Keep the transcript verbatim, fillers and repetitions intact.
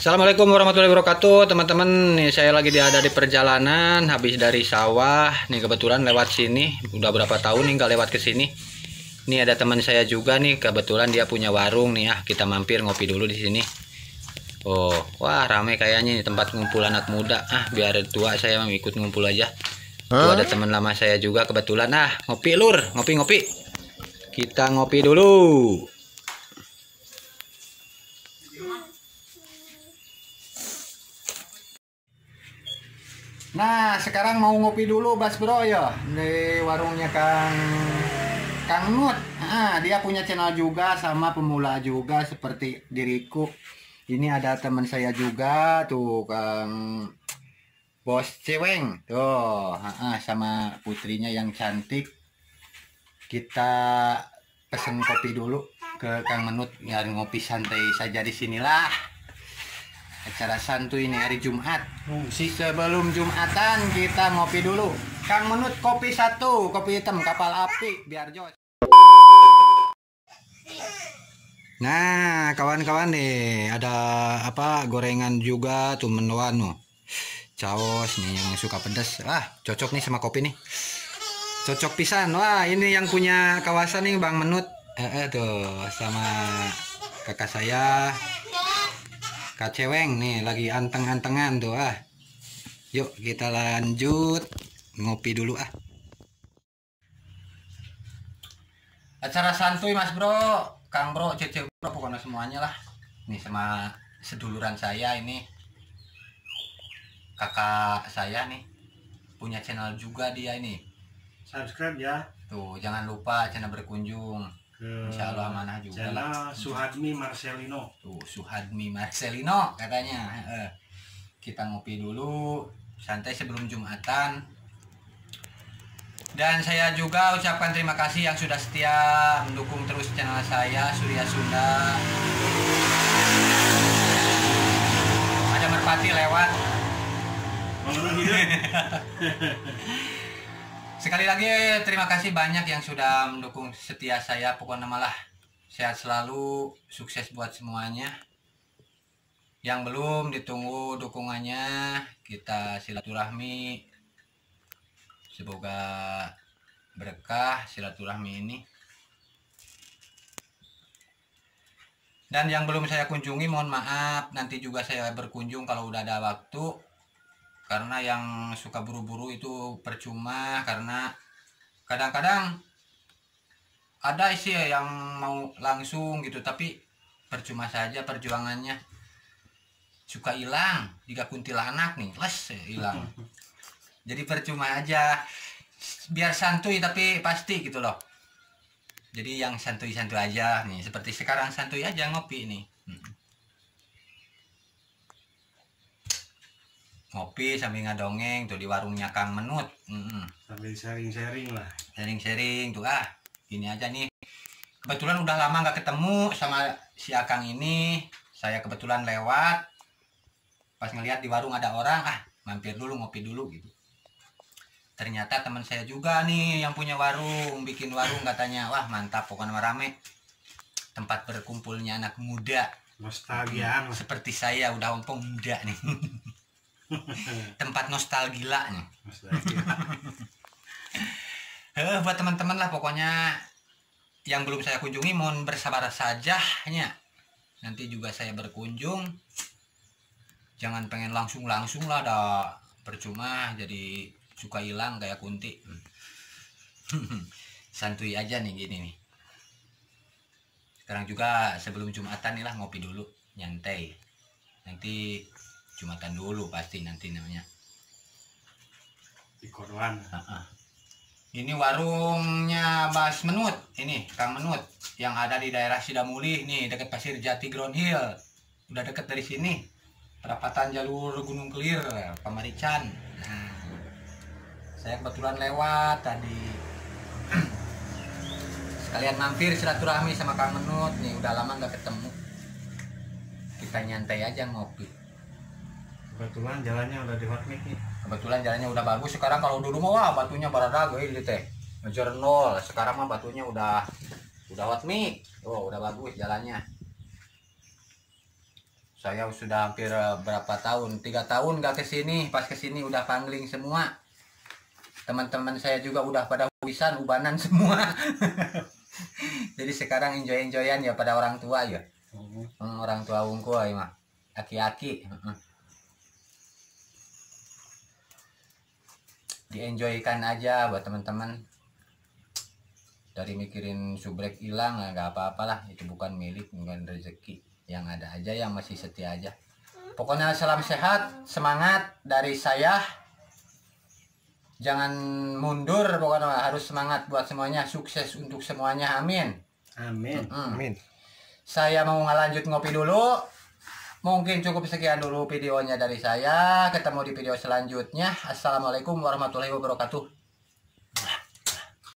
Assalamualaikum warahmatullahi wabarakatuh, teman-teman. Nih saya lagi ada di perjalanan habis dari sawah. Nih kebetulan lewat sini. Udah berapa tahun nih nggak lewat ke sini. Nih ada teman saya juga nih, kebetulan dia punya warung nih ya. Kita mampir ngopi dulu di sini. Oh, wah rame kayaknya nih tempat ngumpul anak muda. Ah, biar tua saya ikut ngumpul aja. Huh? Tuh ada teman lama saya juga kebetulan. Ah, ngopi lur, ngopi-ngopi. Kita ngopi dulu. Nah, sekarang mau ngopi dulu Bas Bro ya, di warungnya Kang Kang Menut. Nah, dia punya channel juga sama pemula juga seperti diriku. Ini ada teman saya juga tuh, Kang Bos Ceweng. Tuh, sama putrinya yang cantik. Kita pesen kopi dulu ke Kang Menut, biar ngopi santai saja di sinilah. Acara santuy ini hari Jumat. Si sebelum Jumatan kita ngopi dulu. Kang Menut kopi satu, kopi hitam kapal api biar jos. Nah, kawan-kawan nih ada apa gorengan juga tuh mendoan tuh. Caos nih yang suka pedas. Ah, cocok nih sama kopi nih. Cocok pisan. Wah, ini yang punya kawasan nih Bang Menut. Eh, eh tuh sama kakak saya. Kak Ceweng nih lagi anteng-antengan tuh ah. Yuk kita lanjut ngopi dulu ah. Acara santuy Mas Bro, Kang Bro, Cece Bro, pokoknya semuanya lah. Nih sama seduluran saya ini. Kakak saya nih punya channel juga dia ini. Subscribe ya. Tuh, jangan lupa channel berkunjung. Insya Allah amanah juga lah. Suhadmi Marcelino. Tuh Suhadmi Marcelino katanya. Eh, kita ngopi dulu santai sebelum Jumatan. Dan saya juga ucapkan terima kasih yang sudah setia mendukung terus channel saya Surya Sunda. Ada merpati lewat. Sekali lagi terima kasih banyak yang sudah mendukung setia saya, pokoknya malah sehat selalu, sukses buat semuanya. Yang belum ditunggu dukungannya, kita silaturahmi. Semoga berkah silaturahmi ini. Dan yang belum saya kunjungi mohon maaf, nanti juga saya berkunjung kalau udah ada waktu. Karena yang suka buru-buru itu percuma, karena kadang-kadang ada sih yang mau langsung gitu, tapi percuma saja perjuangannya. Suka hilang, jika kuntilanak nih, les hilang. Jadi percuma aja, biar santuy tapi pasti gitu loh. Jadi yang santuy-santuy aja nih, seperti sekarang santuy aja ngopi nih. Hmm. Ngopi sambil ngadongeng tuh di warungnya Kang Menut. Mm-mm. Sambil sharing-sharing lah. Sharing-sharing tuh ah. Gini aja nih. Kebetulan udah lama nggak ketemu sama si Akang ini. Saya kebetulan lewat. Pas ngelihat di warung ada orang, ah mampir dulu ngopi dulu gitu. Ternyata teman saya juga nih yang punya warung, bikin warung katanya. Wah mantap, pokoknya rame. Tempat berkumpulnya anak muda. Nostalgia. Seperti saya udah ompong muda nih. Tempat nostalgia nih. Nostalgia. Eh, buat teman-teman lah pokoknya yang belum saya kunjungi mohon bersabar saja ya. Nanti juga saya berkunjung. Jangan pengen langsung-langsung lah, ada percuma jadi suka hilang kayak kunti. Santuy aja nih gini nih. Sekarang juga sebelum Jumatan nih lah ngopi dulu, nyantai. Nanti Jumatan dulu pasti nanti namanya di Korwan. Ini warungnya Bas Menut ini, Kang Menut yang ada di daerah Sidamulih nih, dekat Pasir Jati Ground Hill. Udah deket dari sini perapatan jalur Gunung Kelir Pamarican. Nah, saya kebetulan lewat tadi sekalian mampir silaturahmi sama Kang Menut nih, udah lama nggak ketemu. Kita nyantai aja ngopi. Kebetulan jalannya udah di hot mic nih. Kebetulan jalannya udah bagus sekarang. Kalau dulu mah wah, batunya barada gue ini teh. Ngejar nol. Sekarang mah batunya udah udah hot mic. Oh, udah bagus jalannya. Saya sudah hampir berapa tahun, tiga tahun gak kesini. Pas kesini udah pangling semua. Teman-teman saya juga udah pada wisan, ubanan semua. Jadi sekarang enjoy-enjoyan ya pada orang tua ya. Mm. Hmm, orang tua unggul ya mah. Aki-aki. Hmm. Dienjoykan aja buat teman-teman. Dari mikirin subrek hilang nggak apa-apalah, itu bukan milik, bukan rezeki. Yang ada aja yang masih setia aja. Pokoknya salam sehat, semangat dari saya. Jangan mundur, pokoknya harus semangat buat semuanya, sukses untuk semuanya. Amin. Amin. Mm-mm. Amin. Saya mau lanjut ngopi dulu. Mungkin cukup sekian dulu videonya dari saya. Ketemu di video selanjutnya. Assalamualaikum warahmatullahi wabarakatuh.